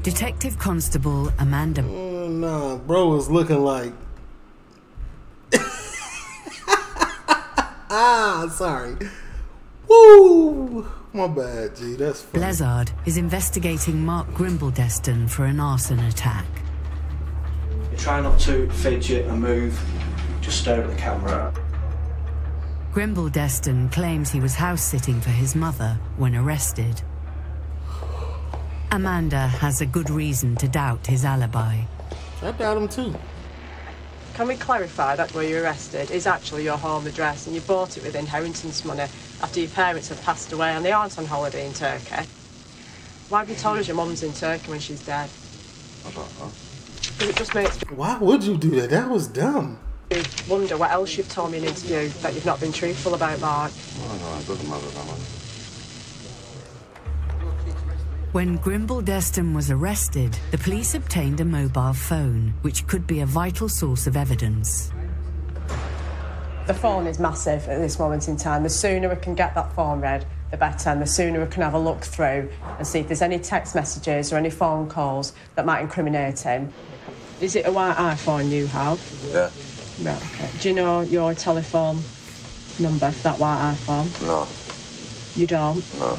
Detective Constable Amanda. Nah, bro is looking like. Sorry. Woo! My bad, G. That's funny. Blizzard is investigating Mark Grimbledeston for an arson attack. Try not to fidget and move. Just stare at the camera. Grimbledeston claims he was house-sitting for his mother when arrested. Amanda has a good reason to doubt his alibi. I doubt him too. Can we clarify that where you're arrested is actually your home address and you bought it with inheritance money after your parents have passed away and they aren't on holiday in Turkey? Why have you told us your mum's in Turkey when she's dead? I don't know. Because it just makes... Why would you do that? That was dumb. You wonder what else you've told me in an interview that you've not been truthful about, Mark. Oh, no, it doesn't matter that much. When Grimbledeston was arrested, the police obtained a mobile phone, which could be a vital source of evidence. The phone is massive at this moment in time. The sooner we can get that phone read, the better, and the sooner we can have a look through and see if there's any text messages or any phone calls that might incriminate him. Is it a white iPhone you have? Yeah. Right, okay. Do you know your telephone number for that white iPhone? No. You don't? No.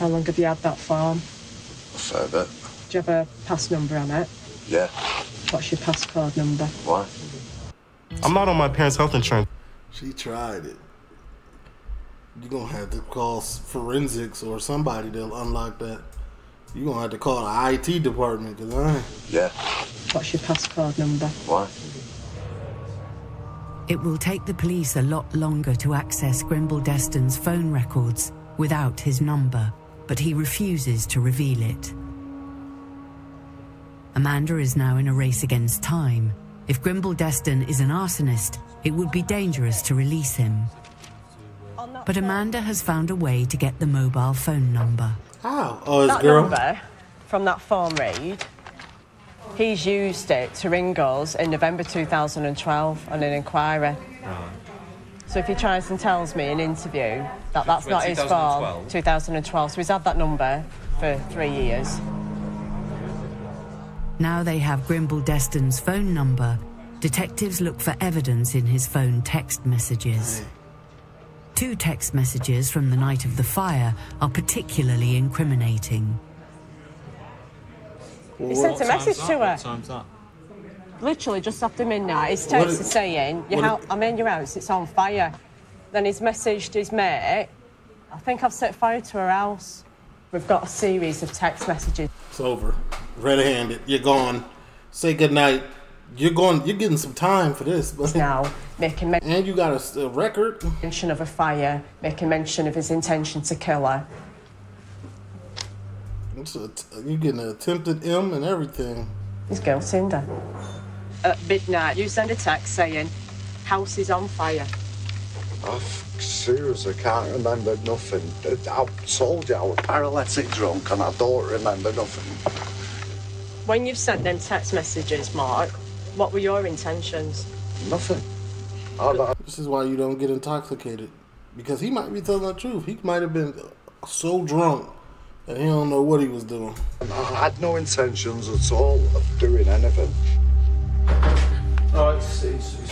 How long have you had that phone? A fair bit. Do you have a pass number on it? Yeah. What's your passcode number? Why? I'm not on my parents' health insurance. She tried it. You're going to have to call forensics or somebody that'll unlock that. You're going to have to call the IT department, because I ain't. Yeah. What's your passcode number? Why? It will take the police a lot longer to access Grimbledeston's phone records without his number, but he refuses to reveal it. Amanda is now in a race against time, If Grimbledeston is an arsonist, it would be dangerous to release him. But Amanda has found a way to get the mobile phone number. How? Oh, that girl. Number from that form read, he's used it to ring us in November 2012 on an inquiry. Right. So if he tries and tells me in an interview that that's not his form, 2012, so he's had that number for 3 years. Now they have Grimbledeston's phone number, detectives look for evidence in his phone text messages. Two text messages from the night of the fire are particularly incriminating. He sent a message to her. What time's that? Literally just after midnight. His text is saying, I'm in your house, it's on fire. Then he's messaged his mate, I think I've set fire to her house. We've got a series of text messages. It's over. Red-handed. You're gone. Say goodnight. You're going. You're getting some time for this. But now, making mention. And you got a record. Mention of a fire. Making mention of his intention to kill her. You're getting an attempted M and everything. He's guilty, isn't he? At midnight, you send a text saying, house is on fire. Oh, seriously, I can't remember nothing. I told you I was paralytic drunk and I don't remember nothing. When you've sent them text messages, Mark, what were your intentions? Nothing. This is why you don't get intoxicated. Because he might be telling the truth. He might have been so drunk that he don't know what he was doing. I had no intentions at all of doing anything. No, it's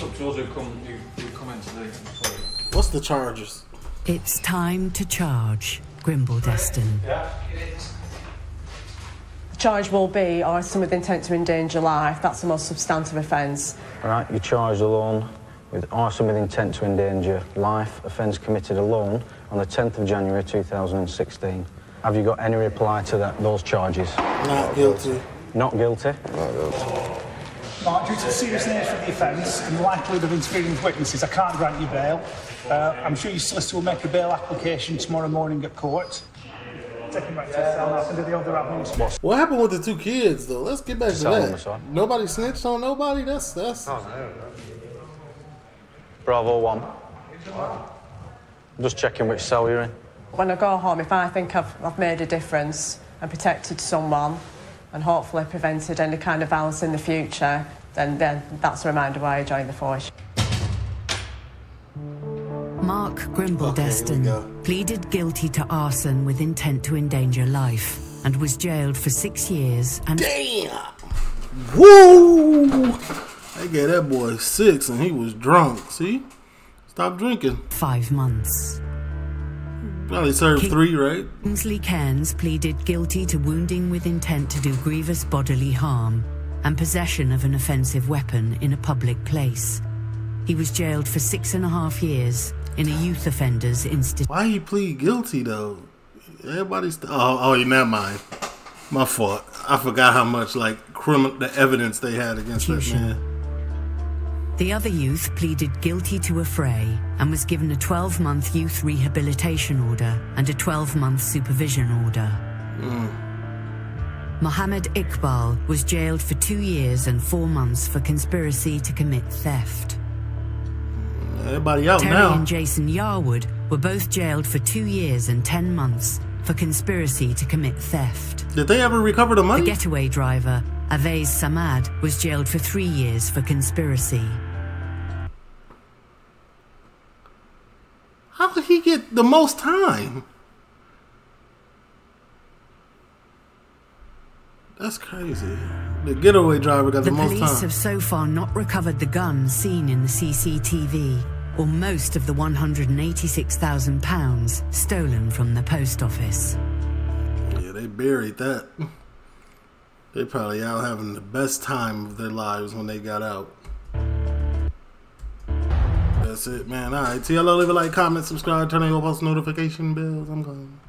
up to us who come in today. What's the charges? It's time to charge Grimbledeston. Yeah, it is. The charge will be arson with intent to endanger life. That's the most substantive offence. All right, you're charged alone with arson with intent to endanger life, offence committed alone on the 10th of January 2016. Have you got any reply to those charges? Not guilty. Not guilty? Not guilty. Mark, due to the seriousness of the offence and the likelihood of interfering with witnesses, I can't grant you bail. I'm sure your solicitor will make a bail application tomorrow morning at court. Take him back to the cell and do the other avenues. What happened with the two kids, though? Let's get back to that. Nobody snitched on nobody? That's... Oh, no. Bravo 1. I'm just checking which cell you're in. When I go home, if I think I've made a difference and protected someone, and hopefully prevented any kind of violence in the future, then that's a reminder why I joined the force. Mark Grimbledeston pleaded guilty to arson with intent to endanger life and was jailed for 6 years and... Damn! Woo! They gave that boy 6 and he was drunk, see? Stop drinking. 5 months. Probably served 3, right? Kingsley Cairns pleaded guilty to wounding with intent to do grievous bodily harm and possession of an offensive weapon in a public place. He was jailed for 6.5 years in a youth offenders institute. Why he plead guilty though? Everybody's never mind. My fault. I forgot how much the evidence they had against that man. The other youth pleaded guilty to a fray and was given a 12-month youth rehabilitation order and a 12-month supervision order. Mohammed Iqbal was jailed for 2 years and 4 months for conspiracy to commit theft. Everybody out now. Terry and Jason Yarwood were both jailed for 2 years and 10 months for conspiracy to commit theft. Did they ever recover the money? The getaway driver, Avez Samad, was jailed for 3 years for conspiracy. How could he get the most time? That's crazy. The getaway driver got the most time. The police have so far not recovered the gun seen in the CCTV or most of the £186,000 stolen from the post office. Yeah, they buried that. They probably out having the best time of their lives when they got out. That's it, man. All right, TLO, leave a like, comment, subscribe, turn on your post notification bells. I'm gone.